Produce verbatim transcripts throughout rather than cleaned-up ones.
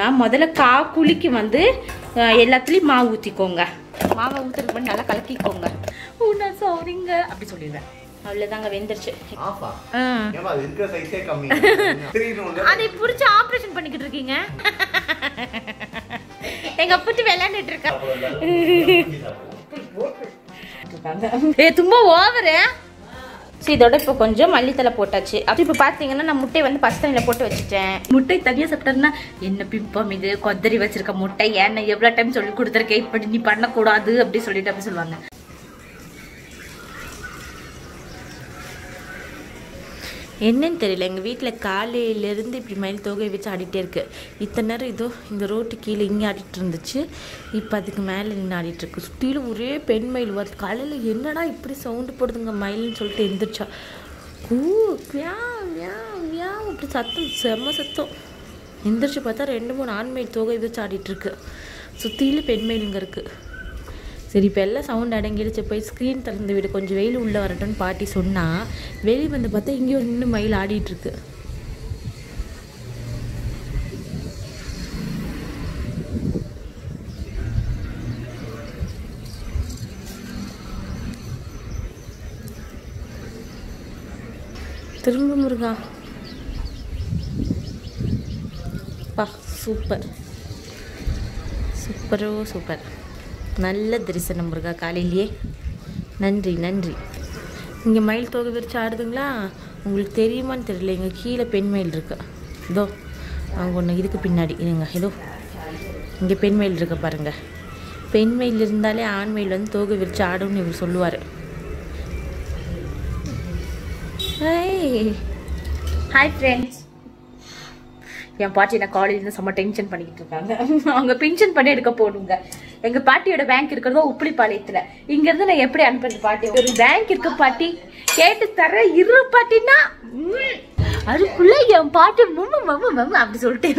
நான் முதல்ல கா குளிக்கு வந்து எல்லாத்துலயும் மாவு ஊத்திக்கோங்க. மாவை ஊத்துறதுக்கு முன்னாடி நல்லா கலக்கிக்கோங்க. ஓ நான் சாரிங்க அப்படி சொல்லிடுவேன். அவ்வளவுதாங்க வெந்திருச்சு. ஆஃபா. ஏமா அது இருக்கிற சைஸே கம்மி. மூணு. அதை புடிச்சு ஆபரேஷன் பண்ணிக்கிட்டு இருக்கீங்க. எங்க புட்டி விளையாடிட்டு இருக்கா. ஏ தும்மா ஓவர். சரி இதோட இப்போ கொஞ்சம் மல்லித்தலை போட்டாச்சு. அப்படி இப்போ பார்த்தீங்கன்னா நான் முட்டையை வந்து பச்சை தண்ணியில் போட்டு வச்சுட்டேன். முட்டை தனியாக சாப்பிட்டோன்னா என்ன பிம்பம் இது, கொத்தரி வச்சிருக்க முட்டை, ஏன்னா எவ்வளோ டைம் சொல்லி கொடுத்துருக்கேன் இப்படி நீ பண்ணக்கூடாது அப்படி சொல்லிட்டு அப்படி சொல்லுவாங்க. என்னன்னு தெரியல, எங்கள் வீட்டில் காலையிலேருந்து இப்படி மயில் தொகை வச்சு ஆடிட்டே இருக்குது. இத்தனை நேரம் இதோ இந்த ரோட்டு கீழே இங்கே ஆடிட்டு இருந்துச்சு, இப்போ அதுக்கு மேலே நின்று ஆடிட்டுருக்கு. சுற்றிலும் ஒரே பெண் மயில் வருது. காலையில் என்னடா இப்படி சவுண்டு போடுதுங்க மயில்னு சொல்லிட்டு எழுந்திரிச்சா ஊ வியா வியா வியா இப்படி சத்தம், செம்ம சத்தம். எந்திரிச்சு பார்த்தா ரெண்டு மூணு ஆண் மயில் தொகை வச்சு ஆடிட்டுருக்கு. சுற்றிலும் பெண் மயிலுங்க இருக்குது. சரி இப்போ எல்லாம் சவுண்ட் அடங்கிடுச்சு, போய் ஸ்க்ரீன் திறந்து விடு, கொஞ்சம் வெயில் உள்ளே வரட்டும்னு பாட்டி சொன்னால் வெளியே வந்து பார்த்தா இங்கே ஒரு நின்று மயில் ஆடிட்டுருக்கு. திரும்ப முருகா பா, சூப்பர் சூப்பரோ சூப்பர், நல்ல தரிசனம் முருகா காலையிலேயே. நன்றி நன்றி. இங்கே மயில் தொகை விரிச்சு ஆடுதுங்களா, உங்களுக்கு தெரியுமான்னு தெரியல, இங்கே கீழே பெண் மயில் இருக்கு. இதோ அவங்க ஒன்று இதுக்கு பின்னாடி இருங்க, இதோ இங்கே பெண் மயில் இருக்க பாருங்கள். பெண் மயில் இருந்தாலே ஆண் மயில் வந்து தொகை விரிச்சு ஆடும்னு இவர் சொல்லுவார். ஹாய் ஃப்ரெண்ட்ஸ், என் பாட்டி நான் காலேஜ்லேருந்து செம்ம டென்ஷன் பண்ணிக்கிட்டு இருக்காங்க. அவங்க பென்ஷன் பண்ணி எடுக்க போடுங்க. எங்கள் பாட்டியோட பேங்க் இருக்கிறதோ உப்பிலிப்பாளையத்தில். இங்கேருந்து நான் எப்படி அனுப்புறது பாட்டி, ஒரு பேங்க் இருக்க பாட்டி கேட்டு தர இரு பாட்டின்னா அதுக்குள்ளே என் பாட்டி மம்மு மம்மு மம்மு அப்படி சொல்லிட்டு.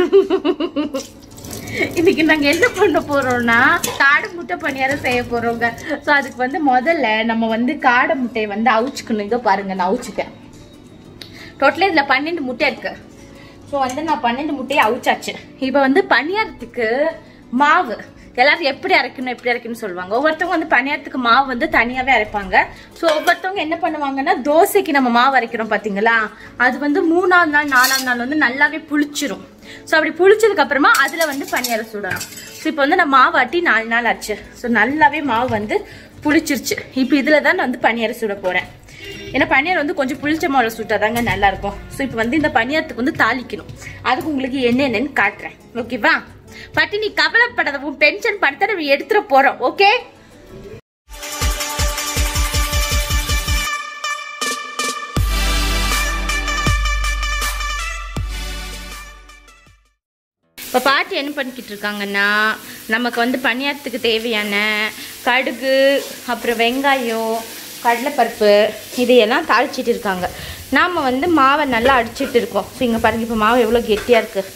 இன்னைக்கு நாங்கள் என்ன பண்ண போகிறோம்னா காடை முட்டை பணியாரம் செய்ய போகிறோங்க. ஸோ அதுக்கு வந்து முதல்ல நம்ம வந்து காடை முட்டையை வந்து அவிச்சுக்கணும். இதோ பாருங்க நான் அவிச்சுட்டேன். டோட்டலாக இதில் பன்னெண்டு முட்டை இருக்கு. ஸோ வந்து நான் பன்னெண்டு முட்டையை அவிச்சாச்சு. இப்போ வந்து பணியாரத்துக்கு மாவு எல்லாரும் எப்படி அரைக்கணும் எப்படி அரைக்கணும்னு சொல்லுவாங்க. ஒவ்வொருத்தவங்க வந்து பணியாரத்துக்கு மாவு வந்து தனியாகவே அரைப்பாங்க. ஸோ ஒவ்வொருத்தவங்க என்ன பண்ணுவாங்கன்னா, தோசைக்கு நம்ம மாவு அரைக்கிறோம் பார்த்தீங்களா, அது வந்து மூணாவது நாள் நாலாவது நாள் வந்து நல்லாவே புளிச்சிரும். ஸோ அப்படி புளிச்சதுக்கு அப்புறமா அதில் வந்து பணியாரம் சுடணும். ஸோ இப்போ வந்து நான் மாவு ஆட்டி நாலு நாள் ஆச்சு. ஸோ நல்லாவே மாவு வந்து புளிச்சிருச்சு. இப்போ இதில் தான் நான் வந்து பணியாரம் சுட போகிறேன். ஏன்னா பனியார் வந்து கொஞ்சம் புளிச்ச மாவுல சுட்டாதாங்க நல்லா இருக்கும். ஸோ இப்போ வந்து இந்த பனியாரத்துக்கு வந்து தாளிக்கணும். அதுக்கு உங்களுக்கு என்னென்னு காட்டுறேன், ஓகேவா பாட்டி? நீ கவலைப்படாத, டென்ஷன் படுத்த நம்ம எடுத்துட போறோம், ஓகே? இப்போ பாட்டி என்ன பண்ணிக்கிட்டு இருக்காங்கன்னா, நமக்கு வந்து பனியாரத்துக்கு தேவையான கடுகு, அப்புறம் வெங்காயம், கடலைப்பருப்பு இதையெல்லாம் தாளிச்சிட்டு இருக்காங்க. நாம் வந்து மாவை நல்லா அடிச்சுட்டு இருக்கோம். ஸோ இங்கே பாருங்கள் இப்போ மாவு எவ்வளோ கெட்டியாக இருக்குது.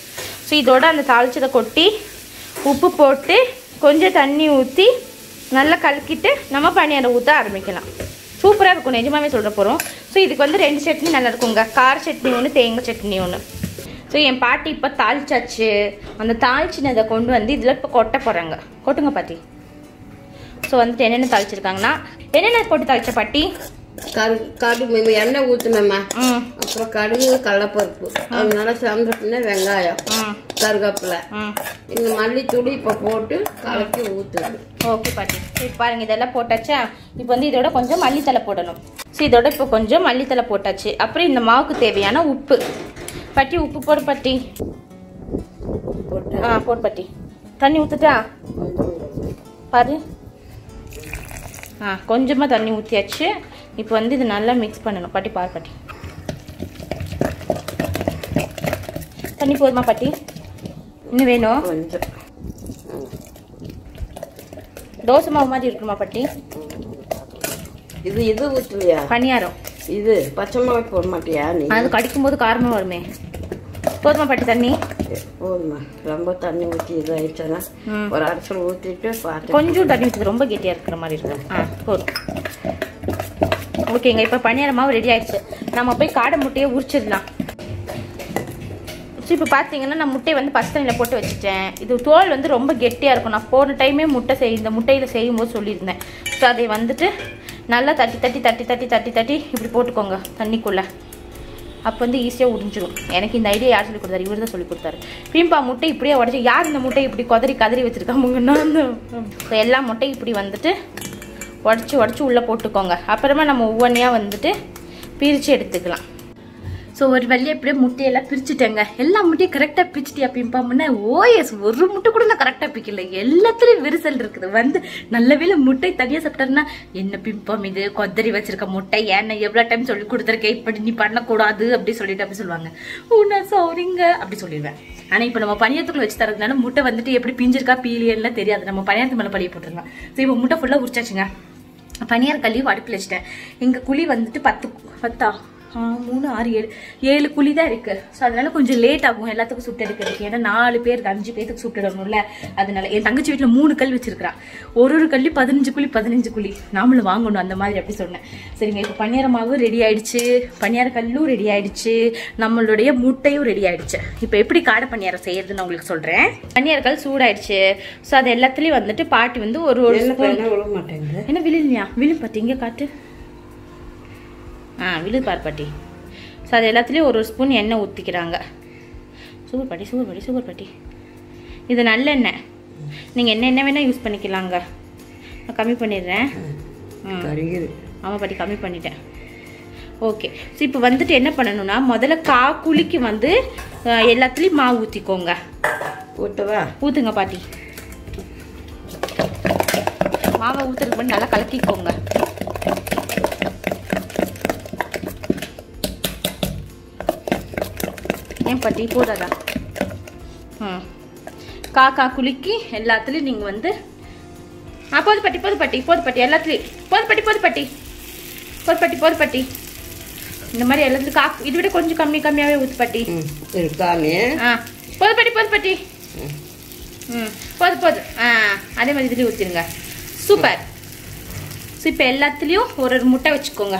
ஸோ இதோட அந்த தாளிச்சதை கொட்டி உப்பு போட்டு கொஞ்சம் தண்ணி ஊற்றி நல்லா கலக்கிட்டு நம்ம பணியாரம் ஊற்ற ஆரம்பிக்கலாம். சூப்பராக இருக்கும், நிஜமாவே சொல்கிற போகிறோம். ஸோ இதுக்கு வந்து ரெண்டு சட்னி நல்லா இருக்குங்க, கார சட்னி ஒன்று, தேங்காய் சட்னி ஒன்று. ஸோ என் பாட்டி இப்போ தாளிச்சாச்சு. அந்த தாளிச்சினதை கொண்டு வந்து இதில் இப்போ கொட்ட போகிறாங்க. கொட்டுங்க பாட்டி. ஸோ வந்துட்டு என்னென்ன தாளிச்சிருக்காங்கன்னா, என்னென்ன போட்டு தாளிச்ச பாட்டி? கடுகு, எண்ணெய் ஊற்றுனம்மா, அப்புறம் கடுகு, கடலைப்பருப்பு, அதனால சேர்ந்த பின்ன வெங்காயம், கருவேப்பிலை, இந்த மல்லித்தூள் இப்போ போட்டு கலக்கி ஊற்றுது. ஓகே பாட்டி. இப்போ பாருங்கள் இதெல்லாம் போட்டாச்சா. இப்போ வந்து இதோட கொஞ்சம் மல்லித்தலை போடணும். ஸோ இதோட இப்போ கொஞ்சம் மல்லித்தலை போட்டாச்சு. அப்புறம் இந்த மாவுக்கு தேவையான உப்பு பாட்டி, உப்பு போடு பாட்டி. ஆ போடு பாட்டி. தண்ணி ஊற்றுட்டா பாரு. ஆ கொஞ்சமாக தண்ணி ஊற்றியாச்சு. இப்போ வந்து இது நல்லா மிக்ஸ் பண்ணணும் பாட்டி. பார் பாட்டி, தண்ணி போதுமா பாட்டி? இன்னும் வேணும். தோசை மாவு மாதிரி இருக்குமா பாட்டி? இது இது ஊற்றுலையா பணியாரம்? இது பச்சை மாவு போட மாட்டியா நீ? அது கடிக்கும் போது காரமாக வருமே. போதுமா பாட்டி தண்ணி? போதுமா, ரொம்ப தண்ணி ஊற்றி இதாகிடுச்சா ஒரு அரைச்சல் ஊற்றிட்டு பார்த்து கொஞ்சம் தண்ணி ஊற்றி, ரொம்ப கெட்டியாக இருக்கிற மாதிரி இருக்கு. ஆ போதும். ஓகேங்க இப்போ பணியாரமாவும் ரெடி ஆகிடுச்சு. நம்ம போய் காடை முட்டையை உரிச்சிடலாம். So இப்போ பாத்தீங்கன்னா நான் முட்டை வந்து பச்சதண்ணில போட்டு வச்சிட்டேன். இது தோல் வந்து ரொம்ப கெட்டியா இருக்கும். நான் போன டைமே முட்டை செய்ய இந்த முட்டையில செய்யும்போது சொல்லிருந்தேன். சோ அதை வந்துட்டு நல்லா தட்டி தட்டி தட்டி தட்டி தட்டி தட்டி இப்படி போட்டுக்கோங்க தண்ணிக்குள்ள. அப்ப வந்து ஈஸியா உடைஞ்சிரும். எனக்கு இந்த ஐடியா யார் சொல்லி கொடுத்தாரு? இவர்தான் சொல்லி கொடுத்தாரு. பீம்பா முட்டை இப்படியே உடைச்சு யார் இந்த முட்டை இப்படி கதறி கதறி வச்சிருக்காங்கன்னு சோ எல்லா முட்டை இப்படி வந்துட்டு உடைச்சு உடைச்சு உள்ள போட்டுக்கோங்க. அப்புறமா நம்ம ஒவ்வொன்றையா வந்துட்டு பிரிச்சு எடுத்துக்கலாம். So, we will put a pitch tanga. Ella mutti correct a pitch tea pimpamana. Oh, yes, Vuru mutu could not correct a pickle. Yellow three virisal one Nalavilla mutai Tadia Saptana in a pimpamide, Kodri Vachaka mutai, and a yellow time solid the cape, but Nipana Koda, the absolute Absulanga. Una soaringa, absolute. And I put a Pania to which there are mutta and the tea, pinjaka, peel, and Lateria, the Mapana, the Malapari Potana. They were mutta full of Chachina. Panier Kali, what placed Inka Kuli went to Patu. three six seven குளி தான் இருக்கு so அதனால கொஞ்சம் late ஆகும் எல்லாத்துக்கும் சுட்டு எடுக்கிறதுக்கு ஏன்னா நாலு பேருக்கு அஞ்சு பேருக்கு சுட்டு எடுக்கணும்ல அதனால ஏ தங்கச்சி வீட்ல மூணு கல் வச்சிருக்கா ஒரு ஒரு கல்லி பதினஞ்சு குளி பதினஞ்சு குளி நாமளே வாங்கணும் அந்த மாதிரி அப்படி சொன்னேன் சரிங்க இப்போ பனியார மாவு ரெடி ஆயிடுச்சு பனியார கல்லும் ரெடி ஆயிடுச்சு நம்மளுடைய முட்டையும் ரெடி ஆயிடுச்சு இப்போ எப்படி காடை பனியார செய்யிறதுன்னு உங்களுக்கு சொல்றேன் பனியார கல் சூடாயிடுச்சு சோ அத எல்லாத்துலயும் வந்துட்டு பாட்டி வந்து ஒரு ஒரு ஸ்பூன் என்ன விழுல்லையா விழும் பாத்தீங்க காட்டு Ah, we will party. So, they let you spoon and no tikiranga. Super party, super party, super party. Is an allen. Ning and never use panikilanga. A kamipanid, eh? I'm a kamipanita. Okay. So, if you want the tender panana, mother ka kuliki mande, yelatli ma utikonga. Uthing a party. Mama Uthaman ala kalaki konga. பட்டி போடடா ம் காக்கா குலுக்கி எல்லாத்துல நீங்க வந்து அப்போது பட்டி போடு பட்டி போடு பட்டி எல்லாத்துல போடு பட்டி போடு பட்டி போடு பட்டி போடு பட்டி இந்த மாதிரி எல்லாத்துல கா இது விட கொஞ்சம் கம்மி கம்மியாவே ஊத்து பட்டி இருக்கானே ஆ போடு பட்டி போடு பட்டி ம் போடு போடு ஆ அதே மாதிரி இதுல ஊத்திடுங்க சூப்பர் இப்போ எல்லாத்துலயும் ஒரு ஒரு முட்டை வெச்சுக்கோங்க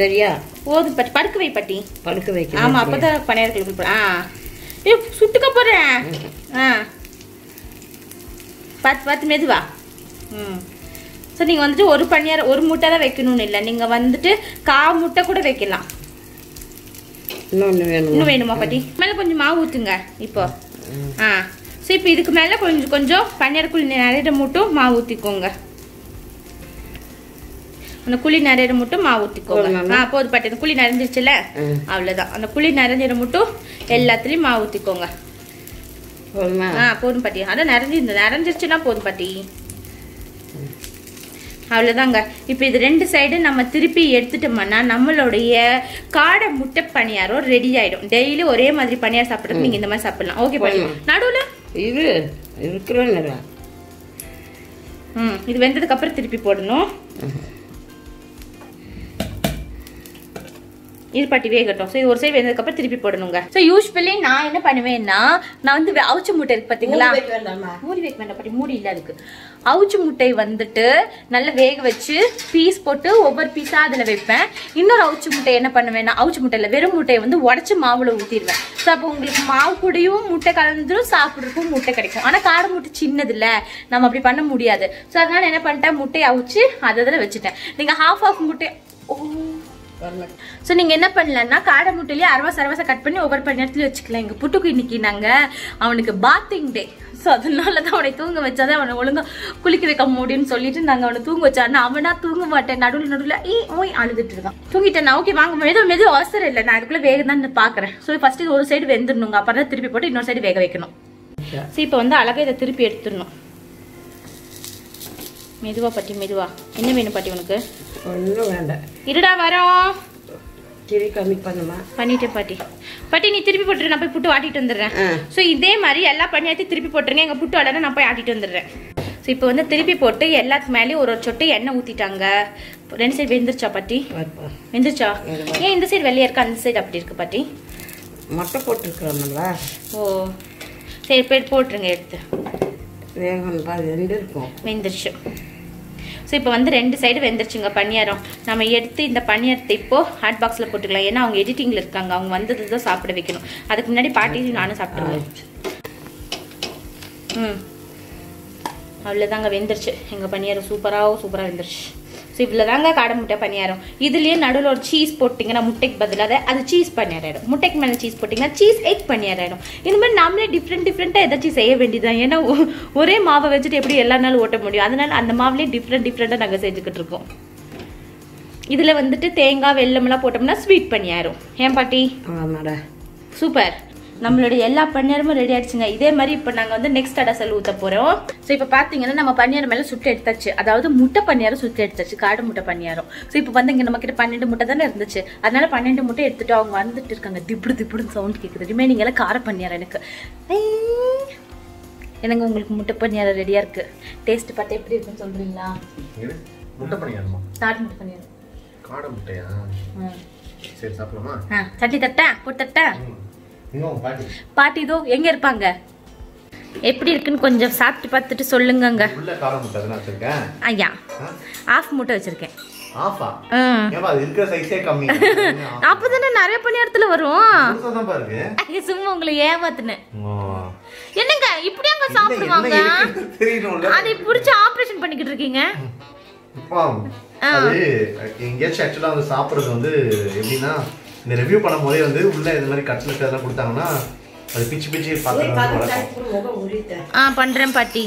சரியா போடு பட்டி படுக்க வை பட்டி படுக்க வை ஆமா அப்பதான் பனியார கல் போடு ஆ ஏ சுட்டுக்க போறேன் ஆ பட் பட் மெதுவா ம் சோ நீங்க வந்து ஒரு பனியார ஒரு முட்டை தான் வைக்கணும் இல்ல நீங்க வந்துட்டு கா முட்டை கூட வைக்கலாம் இன்னொன்னு வேணும் இன்னும் வேணுமா பட்டி மேல கொஞ்சம் மாவு ஊத்துங்க இப்போ ஆ சோ இப்போ இதுக்கு மேல கொஞ்சம் கொஞ்சம் பனியார குள்ள நிறைய மூட்டும் மாவு ஊத்திக்கோங்க அந்த குளி நரையற மட்டும் மாவு ஊத்திக்கோங்க. ஆ போடு பட்டி அந்த குளி நரைஞ்சிருச்சுல? அவ்வளவுதான். அந்த குளி நரையற மட்டும் எல்லாத்துலயும் மாவு ஊத்திக்கோங்க. போதுமா? ஆ போடு பட்டி. அத நரைஞ்சி நரைஞ்சிருச்சுனா போடு பட்டி. அவ்வளவுதான்ங்க. இப்போ இது ரெண்டு சைடு நம்ம திருப்பி எடுத்துட்டோம்னா நம்மளுடைய காடை முட்டை பனியாரம் ரெடி ஆயிடும். டெய்லி ஒரே மாதிரி பனியாரம் சாப்பிடுறது நீங்க இந்த மாதிரி சாப்பிடலாம். ஓகே பட்டி. நடுவுல இது இருக்குறேன்ல. ம் இது வெந்ததுக்கு அப்புறம் திருப்பி போடணும். So, ஒரு சைடு வெந்ததுக்கு அப்புறம் திருப்பி போடுங்க சோ யூசுவலி நான் என்ன பண்ணுவேன்னா நான் வந்து அவுச்சு முட்டை இருக்கு பாத்தீங்களா மூடி வைக்க வேண்டாம் பட்டி மூடி இல்ல இருக்கு அவுச்சு முட்டை வந்துட்டு நல்ல வேக வச்சு பீஸ் போட்டு ஒவ்வொரு பீஸா அதல வைப்பேன் இன்னொரு அவுச்சு முட்டை என்ன பண்ணுவேன்னா அவுச்சு முட்டையில வெறும் முட்டையை வந்து உடைச்சு மாவுல ஊத்திடுவேன் சோ அப்ப உங்களுக்கு மாவு கூடயும் முட்டை கலந்துரும் சாப்பிடுறதுக்கும் முட்டை கிடைக்கும் ஆனா காடை முட்டை சின்னது இல்ல நம்ம அப்படி பண்ண முடியாது சோ அதனால என்ன பண்ணிட்டேன் முட்டையை அவுச்சு அதல வச்சிட்டேன் நீங்க half half முட்டை So, நீங்க என்ன பண்ணலன்னா காடை முட்டையில அறுவா சர்வச கட் பண்ணி ஓவர் பண்ணி எடுத்து வச்சுக்கலாம் இங்க புட்டுக்கு இன்னைக்கு நாங்க அவனுக்கு பாத்திங் டே சோ அதனால தான் அவனை தூங்க வச்சாதே அவன ஒழுங்கா குளிக்க வைக்க முடியும்னு சொல்லிட்டு நாங்க அவனை தூங்க வச்சானா அவனா தூங்க மாட்டேன் நடுவுல நடுவுல ஏய் ஓய் அழுதுட்டு இருக்கான் தூங்கிட்டேனா ஓகே வாங்க மேது மேது அவசர இல்ல நான் அதுக்குள்ள வேகதான் நான் பாக்குறேன் சோ ஃபர்ஸ்ட் இது ஒரு சைடு வெந்துறணும்ங்க அப்புறம் திருப்பி போட்டு இன்னொரு சைடு வேக வைக்கணும் சோ இப்போ வந்து அழகா இத திருப்பி எடுத்துறணும் மெதுவா பட்டி மெதுவா என்ன வேணும் பட்டி உங்களுக்கு ஒண்ணும் வேண்டாம் இருடா வரோம் திருப்பி கம்மி பண்ணுமா பண்ணிட்டே பட்டி பட்டி நீ திருப்பி போட்றே நான் போய் புட்டு ஆட்டிட்டு வந்தறேன் சோ இதே மாதிரி எல்லா பனியாத்தி திருப்பி போட்றேங்க எங்க புட்டு அடனா நான் போய் ஆட்டிட்டு வந்தறேன் சோ இப்போ வந்து திருப்பி போட்டு எல்லாத்து மேலயும் ஒரு ஒரு சொட்டு எண்ணெய் ஊத்திட்டாங்க ரெண்டு சைடு வெந்திருச்சா பட்டி வெந்திருச்சா ஏன் இந்த சைடு வெள்ளையா இருக்கு அந்த சைடு அப்படி இருக்கு பட்டி மொட்டை போட்டுக்கறோம்ல ஓ சரி பேட் போட்றேங்க எடுத்து வேகணும் பா ரெண்டு இருக்கும் வெந்திருச்சு So இப்போ வந்து ரெண்டு சைடு வெந்திருச்சுங்க பனியாரம். நாம எடுத்து இந்த பனியாரத்தை இப்போ ஹாட் பாக்ஸ்ல போட்டுக்கலாம். ஏன்னா அவங்க எடிட்டிங்ல இருக்காங்க. அவங்க வந்ததுக்கு தான் சாப்பிட வைக்கணும். அதுக்கு முன்னாடி பாட்டி நானும் சாப்பிடுவேன். ம். அவ்வளவுதாங்க வெந்திருச்சு. எங்க பனியாரம் சூப்பரா சூப்பரா வெந்திருச்சு. So இவ்வளவுதாங்க காடை முட்டை பனியாரம். இதுலயே நடுவுல ஒரு சீஸ் போட்டீங்கன்னா முட்டைக்கு பதிலாக அது சீஸ் பனியாராயிடும். முட்டைக்கு மேல சீஸ் போட்டீங்கன்னா சீஸ் எக் பனியாராயிடும். இந்த மாதிரி நாமளே டிஃப்ரெண்ட் டிஃப்ரெண்டா ஏதாச்சும் செய்ய வேண்டியதுதான். ஏன்னா ஒரே மாவை வச்சுட்டு எப்படி எல்லா நாளும் ஓட்ட முடியும்? அதனால அந்த மாவுலேயே டிஃப்ரெண்ட் டிஃப்ரெண்டா நாங்கள் செஞ்சுக்கிட்டு இருக்கோம். இதுல வந்துட்டு தேங்காய் வெள்ளமெல்லாம் போட்டோம்னா ஸ்வீட் பனியாரம். ஏன் பாட்டி? சூப்பர். நம்மளுடைய எல்லா பனியாரமும் ரெடி ஆயிடுச்சுங்க. இதே மாதிரி இப்போ நாங்கள் வந்து நெக்ஸ்ட் அடசல் ஊற்ற போகிறோம். ஸோ இப்போ பார்த்தீங்கன்னா நம்ம பனியாரம் மேலே சுட்டு எடுத்தாச்சு. அதாவது முட்டை பனியாரம் சுட்டு எடுத்தாச்சு, காடு முட்டை பனியாரம். ஸோ இப்போ வந்து இங்கே நம்ம கிட்ட பன்னெண்டு முட்டை தானே இருந்துச்சு. அதனால பன்னெண்டு முட்டை எடுத்துட்டு அவங்க வந்துட்டு இருக்காங்க. திப்டு திப்டுன்னு சவுண்ட் கேட்குது. ரிமைனிங் எல்லாம் கார பனியாரம் எனக்கு எனக்கு உங்களுக்கு முட்டை பனியாரம் ரெடியாக இருக்கு. டேஸ்ட் பார்த்து எப்படி இருக்குன்னு சொல்றீங்களா? முட்டை பனியாரமா? காடு முட்டை பனியாரம். காடு முட்டையா? சரி சாப்பிடலாமா? சட்டி தட்டா போட்டு தட்டா. பாட்டி இதோ எங்க இருப்பாங்க, எப்படி இருக்குன்னு கொஞ்சம் சாப்பிட்டு பார்த்துட்டு சொல்லுங்கங்க. உள்ள கார முட்டை தான வச்சிருக்கேன் ஐயா. ஆஃப் முட்டை வச்சிருக்கேன். ஆஃபா? ஏப்பா இது இருக்கிற சைஸே கம்மி. அப்பதானே நிறைய பணியாரத்துல வரும். முட்டை தான் பாருங்க. ஐயா சும்மா உங்களை ஏமாத்துனேன். என்னங்க இப்படியாங்க சாப்பிடுவாங்க? தெரியணும்ல. அதை புடிச்சு ஆபரேஷன் பண்ணிக்கிட்டு இருக்கீங்க. அப்பா அது எங்க சட்டல வந்து சாப்பிறது வந்து எப்படினா இந்த ரிவ்யூ பண்ணும்போதே வந்து உள்ள இந்த மாதிரி கட்லெட் எல்லாம் கொடுத்தாங்கன்னா அது பிச்சி பிச்சி பார்த்தா. ஆ பண்றேன் பாட்டி.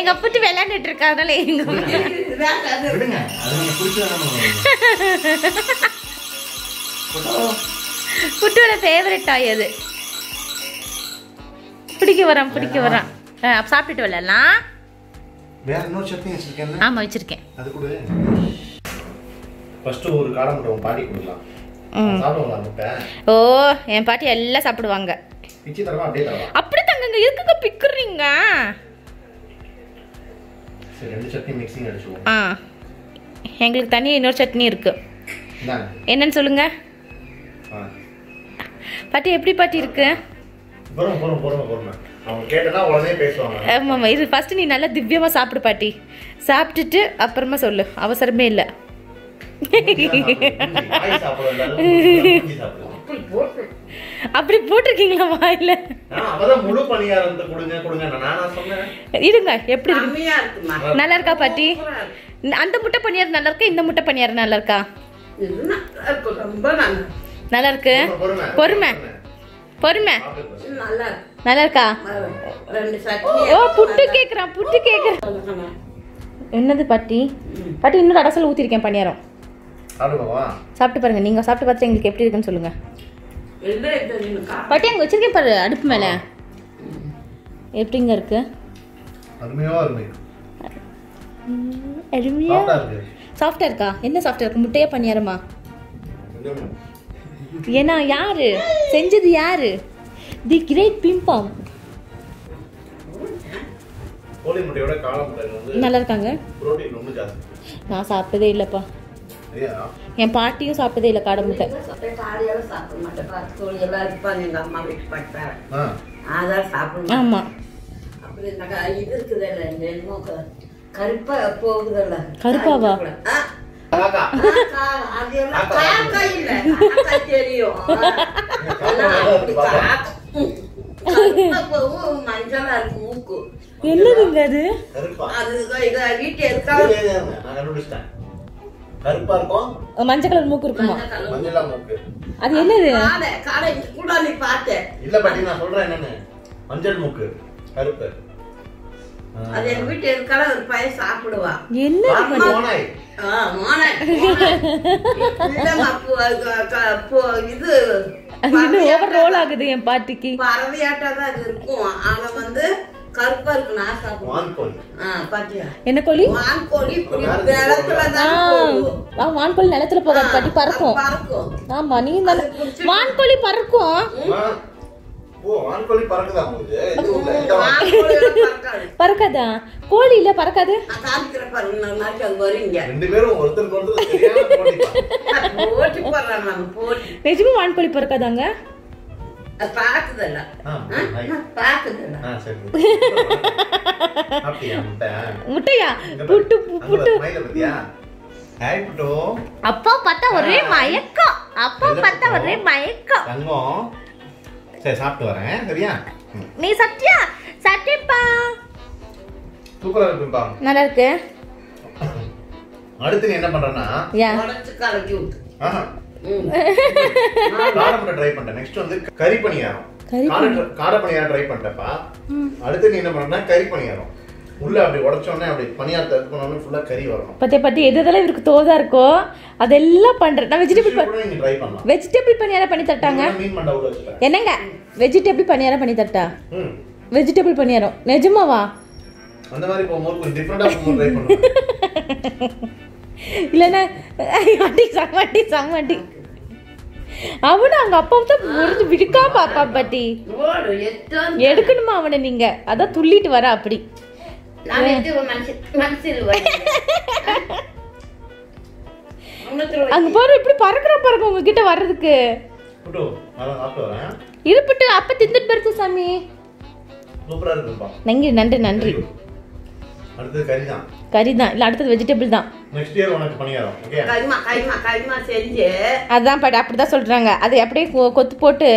எங்க புட்டி விளையாண்டுட்டு இருக்காங்களே எங்க. விடுங்க அது புட்டியோட ஃபேவரட் ஆயது. பிடிக்க வரான் பிடிக்க வரான். சாப்பிட்டுட்டு விளையாடலாம். வேற இன்னொரு சட்னி வச்சிருக்கேன். ஆமா வச்சிருக்கேன். அது கூட ஃபர்ஸ்ட் ஒரு கார முட்டை ஒரு பாடி குடிக்கலாம். சாப்பிடுவாங்க முட்டை. ஓ என் பாட்டி எல்லாம் சாப்பிடுவாங்க. பிச்சி தரமா அப்படியே தரமா? அப்படியே தங்கங்க இருக்குங்க பிக்குறீங்க. சரி ரெண்டு சட்னி மிக்ஸிங் அடிச்சுவோம். ஆ எங்களுக்கு தனியா இன்னொரு சட்னி இருக்கு. என்னன்னு சொல்லுங்க. பாட்டி எப்படி பாட்டி இருக்கு? போறோம் போறோம் போறோம் போறோம். அவங்க கேட்டதா உடனே பேசுவாங்க. ஆமாம்மா இது ஃபர்ஸ்ட் நீ நல்லா திவ்யமாக சாப்பிடு பாட்டி. சாப்பிட்டுட்டு அப்புறமா சொல்லு, அவசரமே இல்லை. அப்படி போட்டிருக்கீங்களா வாயில? இருங்க எப்படி இருக்கு? நல்லா இருக்கா பாட்டி? அந்த முட்டை பனியாரம் நல்லா இருக்கா? இந்த முட்டை பனியாரம் நல்லா இருக்கா? நல்லா இருக்கு. பொறுமை பொறுமை. நல்லா இருக்கா? ஓ புட்டு கேக்குறான் புட்டு கேக்குறான். என்னது பாட்டி? பாட்டி இன்னொரு அடசல் ஊத்திருக்கேன் பனியாரம். சாப்பிட்டு பாருங்க. நீங்க சாப்பிட்டு பார்த்து எங்களுக்கு எப்படி இருக்குன்னு சொல்லுங்க. பாட்டி அங்க வச்சிருக்கேன் பாரு அடுப்பு மேல. எப்படிங்க இருக்கு? அருமையா சாஃப்டா இருக்கா? என்ன சாஃப்டா இருக்கு? முட்டையா பனியாரமா? ஏன்னா யாரு செஞ்சது? யாரு? தி கிரேட் பிம்பாம். கோழி முட்டையோட காளை முட்டை வந்து நல்லா இருக்காங்க. புரோட்டீன் ரொம்ப ஜாஸ்தி. நான் சாப்பிட்டதே இல்லப்பா. என் பாட்டியும் சாப்பிட்டதே இல்ல காளை முட்டை. பாட்டியால சாப்பிட மாட்டேன். பாட்டி கோழி எல்லாம் இருப்பாங்க எங்க அம்மா வீட்டு பக்கத்துல. ஆதா சாப்பிடுங்க. ஆமா. அப்புறம் இந்த இது இருக்குதே என்னமோ கருப்பா போகுதல்ல. கருப்பாவா? காக்கா அது என்ன காக்கா இல்ல காக்கா தெரியும். என்னதுங்க அது? மஞ்சள் கலர் மூக்கு இருக்குமா? அது என்னது? மஞ்சள் மூக்கு கருப்பு. அது எங்க வீட்டு இருக்கால ஒரு பையன் சாப்பிடுவா. என்ன மோனை? ஆ மோனை. இந்த மாப்பு இது அது ஓவர் ரோல் ஆகுது என் பாட்டிக்கு. பரவியாட்டா தான் அது இருக்கும். ஆன வந்து கருப்பா இருக்கு. நான் சாப்பிடுவேன். வான் கோழி. ஆ பாட்டியா என்ன கோழி? வான் கோழி நிலத்துல தான் போகும். ஆ வான் கோழி நிலத்துல போகாது பாட்டி, பறக்கும். பறக்கும். ஆமா நீ நல்ல வான் கோழி பறக்கும். பறக்காதா? கோழி இல்ல பறக்காது. நிஜமா வான்கோழி பறக்காதாங்க? What காடை ட்ரை பண்ண நெக்ஸ்ட் வந்து கறி பனியாரம் காடை காடை பனியாரம் ட்ரை பண்ணப்பா அடுத்து என்ன பண்ணா கறி பனியாரம் உள்ள அப்படியே உடைச்ச உடனே அப்படியே பனியாரம் தட்டு பண்ணனும் ஃபுல்லா கறி வரும் பத்தி பத்தி எதெல்லாம் இருக்கு தோதா இருக்கோ அதெல்லாம் பண்ற நான் வெஜிடபிள் பனியாரம் ட்ரை பண்ணலாம் வெஜிடபிள் பனியாரம் பண்ணி தட்டாங்க மீன் மண்ட ஊற வச்சேன் என்னங்க வெஜிடபிள் பனியாரம் பண்ணி தட்டா ம் வெஜிடபிள் பனியாரம் நிஜமாவா அந்த மாதிரி போமோர் கொஞ்சம் டிஃபரண்டா போமோர் ட்ரை பண்ணலாம் இல்லனா அடி சம்மடி சம்மடி அவன அங்க அப்பவும் தான் முறிஞ்சு விடுகா பாப்பா பத்தி ஓடு எத்தன் எடுக்கணுமா அவன நீங்க அத துள்ளிட்டு வர அப்படி நான் எது மனசு மனசில வர அங்க பாரு இப்படி பறக்குற பறக்கு உங்க கிட்ட வர்றதுக்கு புடு நான் ஆப்ல வரேன் இருப்பிட்டு அப்ப திந்துட்டு பர்சு சாமி சூப்பரா இருக்குப்பா நங்கி நன்றி நன்றி அடுத்து கறிதான் கறிதான் இல்ல அடுத்து வெஜிடபிள் தான் நெக்ஸ்ட் இயர் உங்களுக்கு பனியாரம் ஓகே கைமா கைமா கைமா செஞ்சு அதான் பட் அப்படி தான் சொல்றாங்க அது அப்படியே கொத்து போட்டு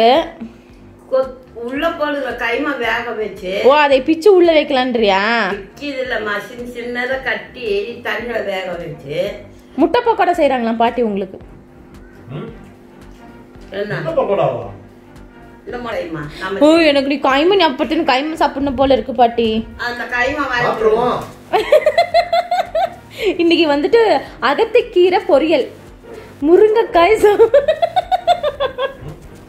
உள்ள போடுற கைமா வேக வெச்சு ஓ அதை பிச்சு உள்ள வைக்கலாம்ன்றியா இதுல மசின் சின்னதா கட்டி தண்ணில வேக வெச்சு முட்டை பக்கோடா செய்றாங்களா பாட்டி உங்களுக்கு ம் என்ன முட்டை பக்கோடாவா ஓ எனக்கு நீ கைமா ஞாபகத்துல கைமா சாப்பிடுன போல இருக்கு பாட்டி அந்த கைமா வாங்குறோம் இன்னைக்கு வந்துட்டு அகத்திக்கீரை பொரியல் முருங்கைக்காய் சும்மா